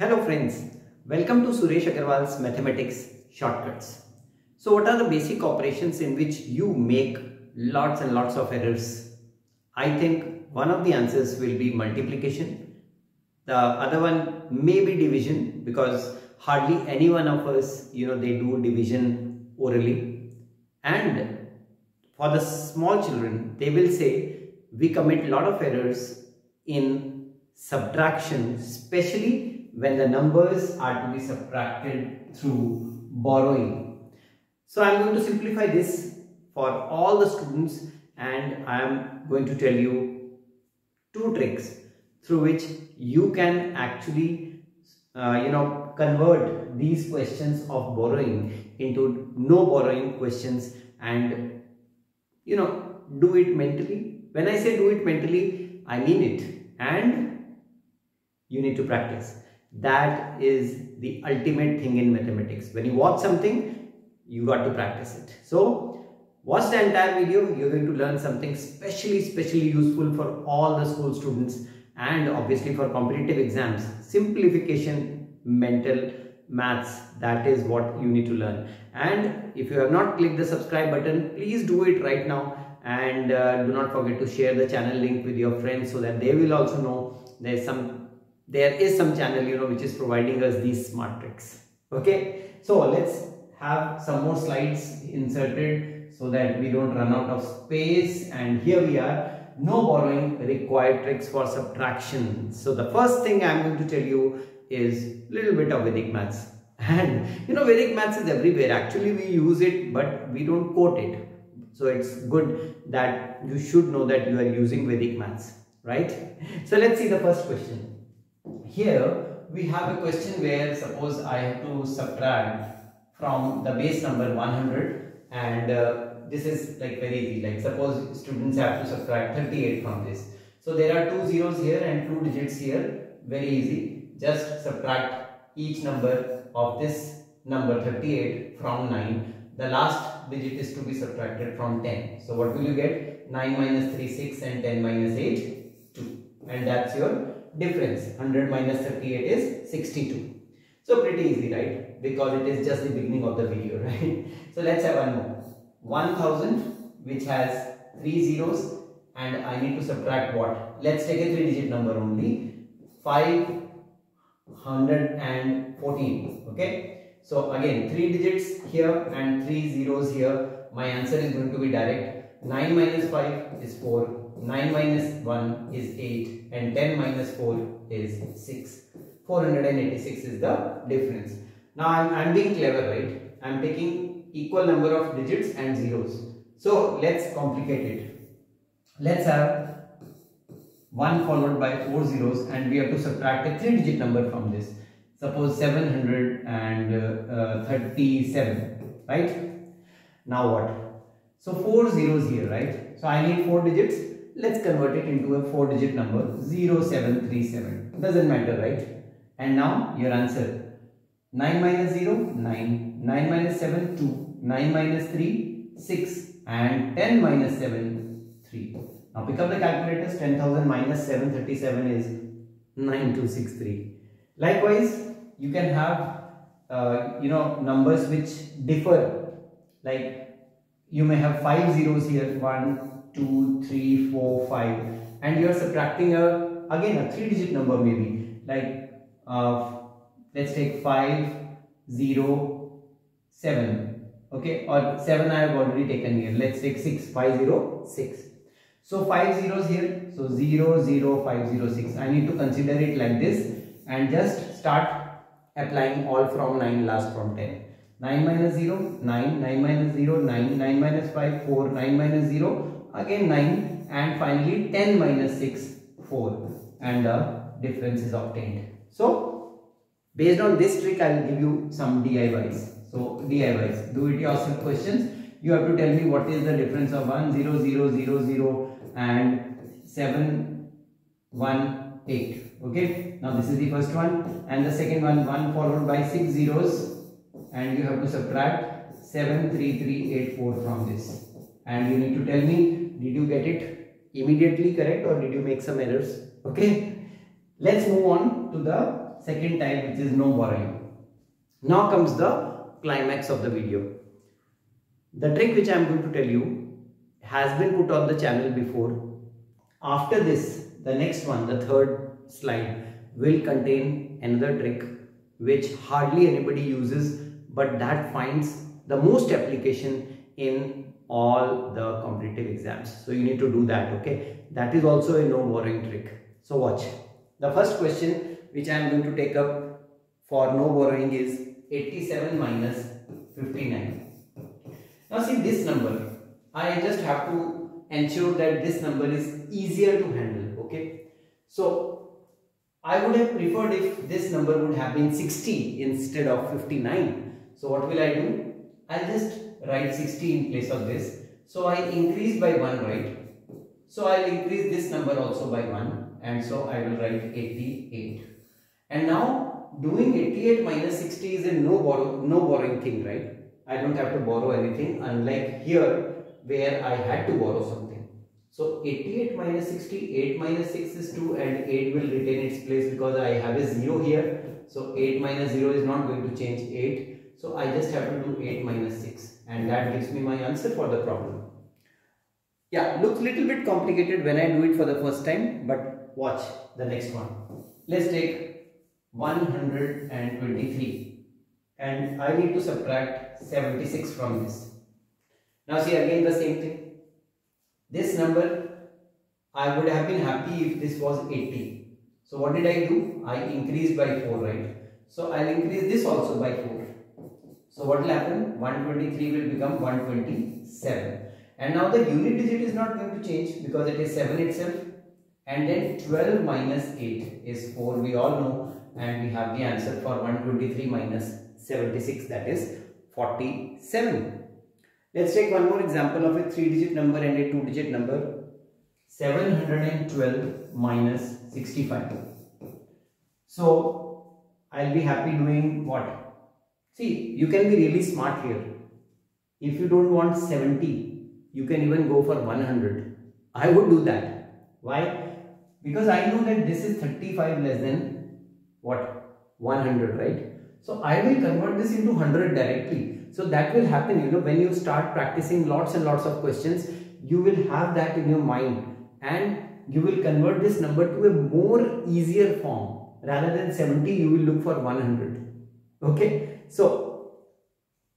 Hello friends, welcome to Suresh Agarwal's Mathematics Shortcuts. So what are the basic operations in which you make lots and lots of errors? I think one of the answers will be multiplication. The other one may be division, because hardly any one of us, they do division orally. And for the small children, they will say we commit a lot of errors in subtraction, especially when the numbers are to be subtracted through borrowing. So I am going to simplify this for all the students, and I am going to tell you two tricks through which you can actually convert these questions of borrowing into no borrowing questions, and do it mentally. When I say do it mentally, I mean it, and you need to practice. That is the ultimate thing in mathematics. When you watch something, you got to practice it. So watch the entire video. You're going to learn something specially useful for all the school students, and obviously for competitive exams. Simplification, mental maths, that is what you need to learn. And if you have not clicked the subscribe button, please do it right now, and do not forget to share the channel link with your friends, so that they will also know there is some channel which is providing us these smart tricks. Okay, so let's have some more slides inserted so that we don't run out of space. And here we are, no borrowing required tricks for subtraction. So the first thing I'm going to tell you is little bit of Vedic maths. And Vedic maths is everywhere. Actually we use it, but we don't quote it. So it's good that you should know that you are using Vedic maths, right? So let's see the first question. Here we have a question where suppose I have to subtract from the base number 100, and this is like very easy. Like suppose students have to subtract 38 from this. So there are two zeros here and two digits here. Very easy. Just subtract each number of this number 38 from 9. The last digit is to be subtracted from 10. So what will you get? 9 minus 3, 6, and 10 minus 8, 2. And that's your difference. 100 minus 38 is 62. So pretty easy, right? Because it is just the beginning of the video, right? So let's have one more. 1000, which has three zeros, and I need to subtract what? Let's take a three-digit number only. 514. Okay. So again, three digits here and three zeros here. My answer is going to be direct. 9 minus 5 is 4. 9 minus 1 is 8, and 10 minus 4 is 6. 486 is the difference. Now I'm being clever, right? I'm taking equal number of digits and zeros. So let's complicate it. Let's have 1 followed by 4 zeros, and we have to subtract a 3-digit number from this. Suppose 737, right? Now what? So 4 zeros here, right? So I need 4 digits. Let's convert it into a 4-digit number, 0737. Doesn't matter, right? And now your answer. 9 minus 0, 9. 9 minus 7, 2. 9 minus 3, 6. And 10 minus 7, 3. Now pick up the calculators. 10,000 minus 737 is 9263. Likewise, you can have, numbers which differ. Like you may have 5 zeros here, 1, 2, 3, 4, 5, and you are subtracting again a 3-digit number, maybe like let's take 507, okay, or 7 I have already taken here. Let's take 6, 5, 0, 6. So 5 zeros here, so 0, 0, 5, 0, 6. I need to consider it like this and just start applying all from 9, last from 10. 9 minus 0, 9, 9 minus 0, 9, 9 minus 5, 4, 9 minus 0, again 9, and finally 10 minus 6, 4, and the difference is obtained. So based on this trick, I will give you some DIYs. So DIYs, do it yourself questions. You have to tell me what is the difference of 1, 0, 0, 0, 0 and 7, 1, 8. Okay, now this is the first one, and the second one, 1 followed by 6 zeros, and you have to subtract 73384 from this. And you need to tell me, did you get it immediately correct, or did you make some errors? Okay, let's move on to the second type, which is no borrowing. Now comes the climax of the video. The trick which I am going to tell you has been put on the channel before. After this, the next one, the third slide, will contain another trick which hardly anybody uses, but that finds the most application in all the competitive exams. So you need to do that, okay? That is also a no borrowing trick. So watch. The first question which I am going to take up for no borrowing is 87 minus 59. Now see this number, I just have to ensure that this number is easier to handle, okay? So I would have preferred if this number would have been 60 instead of 59. So what will I do? I'll just write 60 in place of this. So I increase by 1, right? So I'll increase this number also by 1, and so I will write 88. And now doing 88 minus 60 is a no borrowing thing, right? I don't have to borrow anything, unlike here where I had to borrow something. So 88 minus 60, 8 minus 6 is 2 and 8 will retain its place because I have a 0 here. So 8 minus 0 is not going to change 8. So I just have to do 8 minus 6 and that gives me my answer for the problem. Yeah, looks little bit complicated when I do it for the first time, but watch the next one. Let's take 123 and I need to subtract 76 from this. Now see again the same thing. This number, I would have been happy if this was 80. So what did I do? I increased by 4, right? So I'll increase this also by 4. So what will happen? 123 will become 127. And now the unit digit is not going to change because it is 7 itself. And then 12 minus 8 is 4, we all know. And we have the answer for 123 minus 76, that is 47. Let's take one more example of a 3-digit number and a 2-digit number. 712 minus 65. So I'll be happy doing what? See, you can be really smart here. If you don't want 70, you can even go for 100. I would do that. Why? Because I know that this is 35 less than what? 100, right? So I will convert this into 100 directly. So that will happen, you know, when you start practicing lots and lots of questions, you will have that in your mind and you will convert this number to a more easier form. Rather than 70, you will look for 100. Okay. So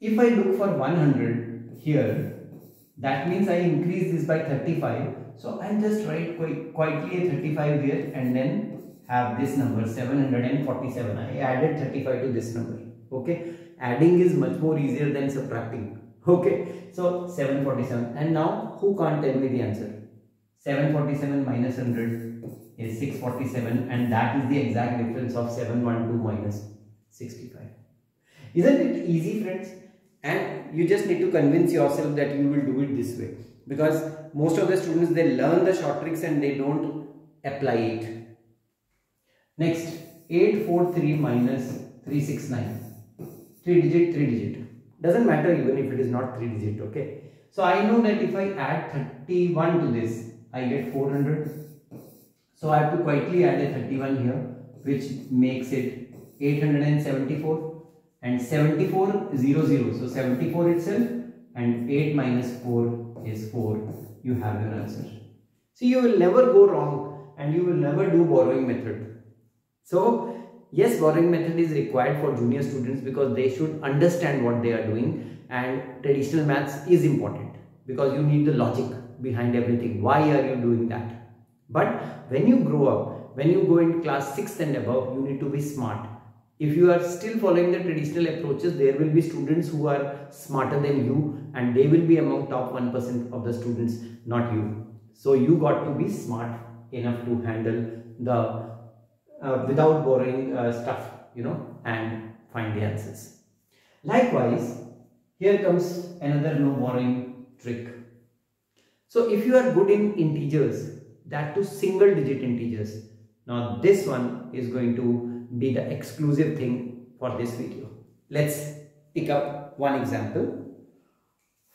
if I look for 100 here, that means I increase this by 35. So I'll just write quietly a 35 here and then have this number 747. I added 35 to this number. Okay, adding is much more easier than subtracting. Okay, so 747. And now who can't tell me the answer? 747 minus 100 is 647, and that is the exact difference of 712 minus 65. Isn't it easy, friends? And you just need to convince yourself that you will do it this way, because most of the students, they learn the short tricks and they don't apply it. Next, 843 minus 369, 3 digit, doesn't matter even if it is not 3 digit, okay. So I know that if I add 31 to this, I get 400. So I have to quietly add a 31 here, which makes it 874 and 74 00. So 74 itself and 8 minus 4 is 4. You have your answer. See, you will never go wrong and you will never do borrowing method. So yes, borrowing method is required for junior students because they should understand what they are doing, and traditional maths is important because you need the logic behind everything. Why are you doing that? But when you grow up, when you go in class 6th and above, you need to be smart. If you are still following the traditional approaches, there will be students who are smarter than you and they will be among top 1% of the students, not you. So you got to be smart enough to handle the without borrowing stuff, you know, and find the answers. Likewise, here comes another no borrowing trick. So if you are good in integers, that too single digit integers, now this one is going to be the exclusive thing for this video. Let's pick up one example.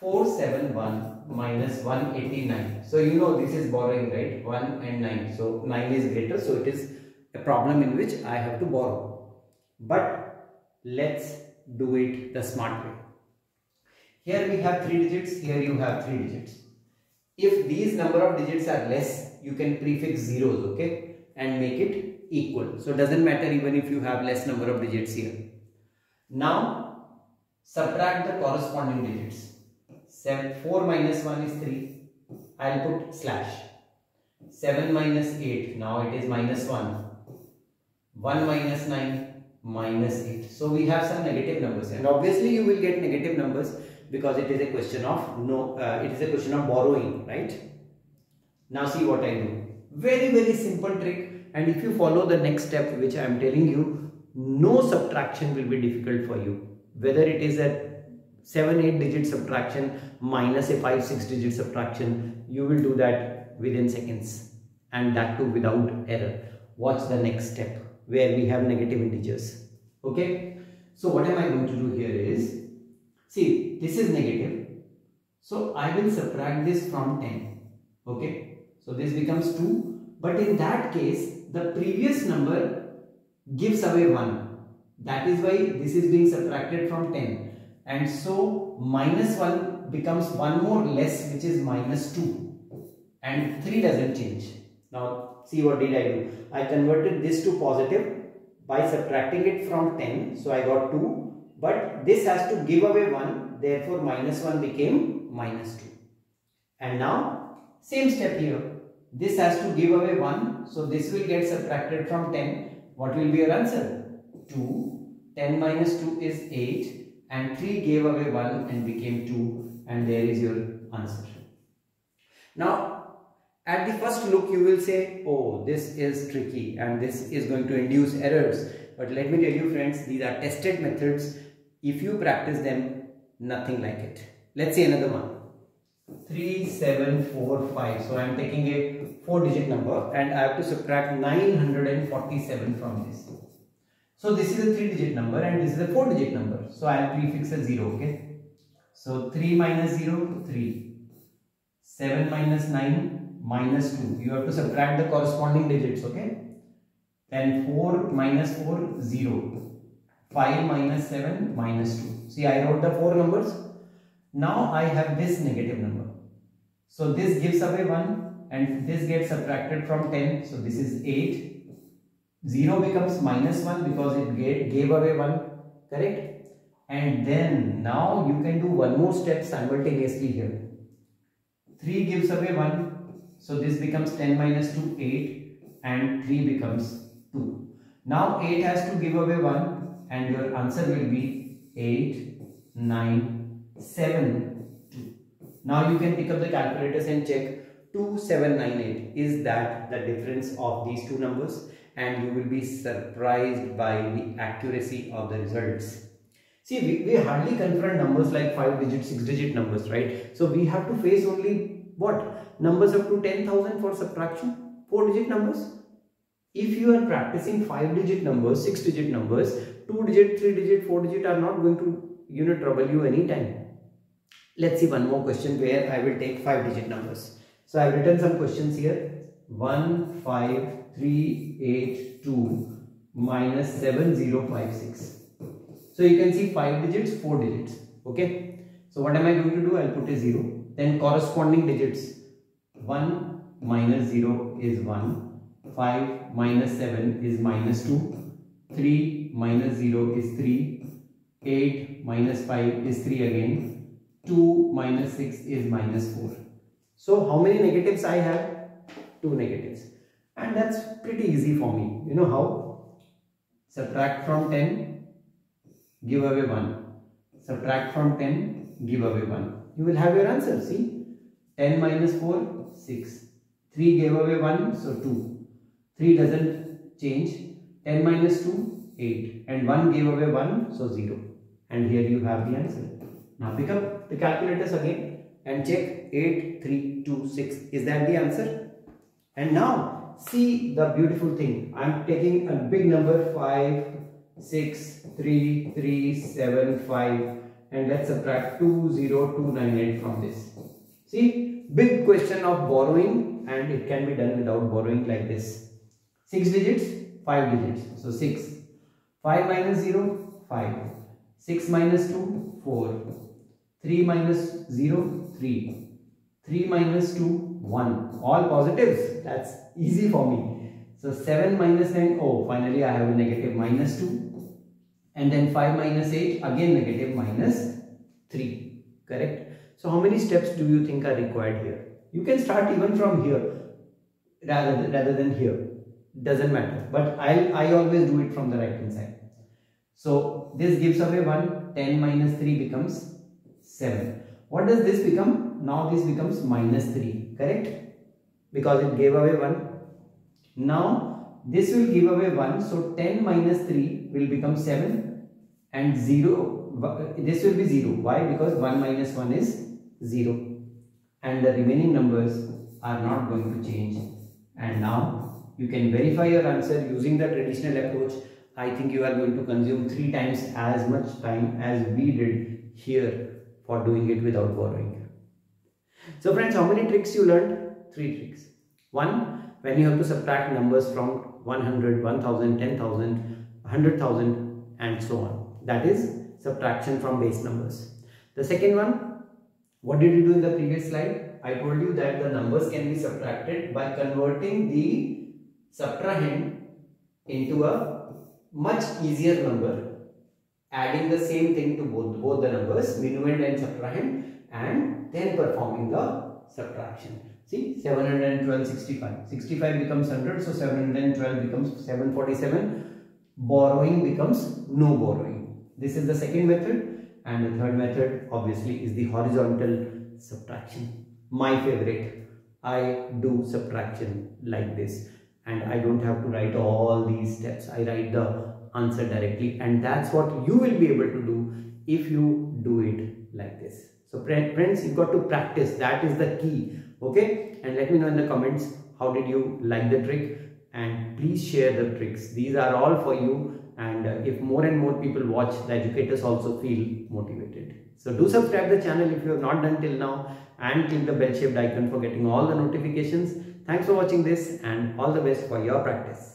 471 minus 189. So you know this is borrowing, right? 1 and 9. So 9 is greater, so it is a problem in which I have to borrow. but let's do it the smart way. Here we have 3 digits, here you have 3 digits. If these number of digits are less, you can prefix zeros, okay, and make it equal. So it doesn't matter even if you have less number of digits here. Now subtract the corresponding digits. 4 minus 1 is 3. I'll put slash. 7 minus 8, now it is minus 1. 1 minus 9, minus 8. So we have some negative numbers, and obviously you will get negative numbers because it is a question of borrowing, right? Now see what I do. Very simple trick, and if you follow the next step which I am telling you, no subtraction will be difficult for you. Whether it is a 7-8 digit subtraction minus a 5-6 digit subtraction, you will do that within seconds, and that too without error. Watch the next step where we have negative integers. Okay, so what am I going to do here is, see, this is negative, so I will subtract this from 10. Okay, so this becomes 2, but in that case the previous number gives away 1, that is why this is being subtracted from 10. And so minus 1 becomes 1 more less, which is minus 2, and 3 doesn't change. Now see what did I do. I converted this to positive by subtracting it from 10, so I got 2, but this has to give away 1, therefore minus 1 became minus 2. And now same step here, this has to give away 1, so this will get subtracted from 10. What will be your answer? 2, 10 minus 2 is 8. And 3 gave away 1 and became 2, and there is your answer. Now, at the first look you will say, oh, this is tricky and this is going to induce errors. But let me tell you friends, these are tested methods. If you practice them, nothing like it. Let's see another one. 3, 7, 4, 5. So I am taking a 4-digit number and I have to subtract 947 from this. So this is a 3-digit number and this is a 4-digit number. So I will prefix a 0, okay. So 3 minus 0, 3. 7 minus 9, minus 2. You have to subtract the corresponding digits, okay. Then 4 minus 4, 0. 5 minus 7, minus 2. See, I wrote the 4 numbers. Now I have this negative number. So this gives away 1 and this gets subtracted from 10. So this is 8. 0 becomes minus 1 because it gave away 1, correct? And then now you can do one more step simultaneously here. 3 gives away 1, so this becomes 10 minus 2, 8, and 3 becomes 2. Now 8 has to give away 1 and your answer will be 8, 9, 7, 2. Now you can pick up the calculators and check 2, 7, 9, 8. Is that the difference of these two numbers? And you will be surprised by the accuracy of the results. See, we hardly confront numbers like 5-digit, 6-digit numbers, right? So we have to face only what? Numbers up to 10,000 for subtraction, 4-digit numbers. If you are practicing 5-digit numbers, 6-digit numbers, 2-digit, 3-digit, 4-digit are not going to, you know, trouble you anytime. Let's see one more question where I will take 5-digit numbers. So I have written some questions here. 1, 5, 382 minus 7056. So you can see 5 digits, 4 digits. Okay. So what am I going to do? I'll put a 0. Then corresponding digits. 1 minus 0 is 1. 5 minus 7 is minus 2. 3 minus 0 is 3. 8 minus 5 is 3 again. 2 minus 6 is minus 4. So how many negatives I have? 2 negatives. And that's pretty easy for me. You know how? Subtract from 10, give away 1. Subtract from 10, give away 1. You will have your answer, see? 10 minus 4, 6. 3 gave away 1, so 2. 3 doesn't change. 10 minus 2, 8. And 1 gave away 1, so 0. And here you have the answer. Now pick up the calculators again and check 8, 3, 2, 6. Is that the answer? And now, see the beautiful thing. I am taking a big number 5, 6, 3, 3, 7, 5, and let's subtract 20298 from this. See, big question of borrowing, and it can be done without borrowing like this. 6 digits, 5 digits. So 6, 5 minus 0, 5. 6 minus 2, 4. 3 minus 0, 3. 3 minus 2, 1. All positives. That's easy for me. So 7 minus 9, oh, finally I have a negative minus 2. And then 5 minus 8, again negative minus 3. Correct? So how many steps do you think are required here? You can start even from here rather than here. Doesn't matter. But I always do it from the right hand side. So this gives away 1. 10 minus 3 becomes 7. What does this become? Now this becomes minus 3, correct? Because it gave away 1. Now this will give away 1. So 10 minus 3 will become 7 and 0. This will be 0. Why? Because 1 minus 1 is 0. And the remaining numbers are not going to change. And now you can verify your answer using the traditional approach. I think you are going to consume 3 times as much time as we did here for doing it without borrowing. So friends, how many tricks you learned? 3 tricks. 1, when you have to subtract numbers from 100, 1000, 10,000, 100,000 and so on. That is subtraction from base numbers. The second one, what did you do in the previous slide? I told you that the numbers can be subtracted by converting the subtrahend into a much easier number. Adding the same thing to both the numbers, minuend and subtrahend, and then performing the subtraction. See, 712, 65. 65 becomes 100, so 712 becomes 747. Borrowing becomes no borrowing. This is the second method, and the third method obviously is the horizontal subtraction. My favorite. I do subtraction like this, and I don't have to write all these steps. I write the answer directly, and that's what you will be able to do if you do it like this. So friends, you've got to practice. That is the key. Okay, and let me know in the comments how did you like the trick, and please share the tricks. These are all for you, and if more and more people watch, the educators also feel motivated. So do subscribe the channel if you have not done till now, and click the bell shaped icon for getting all the notifications. Thanks for watching this, and all the best for your practice.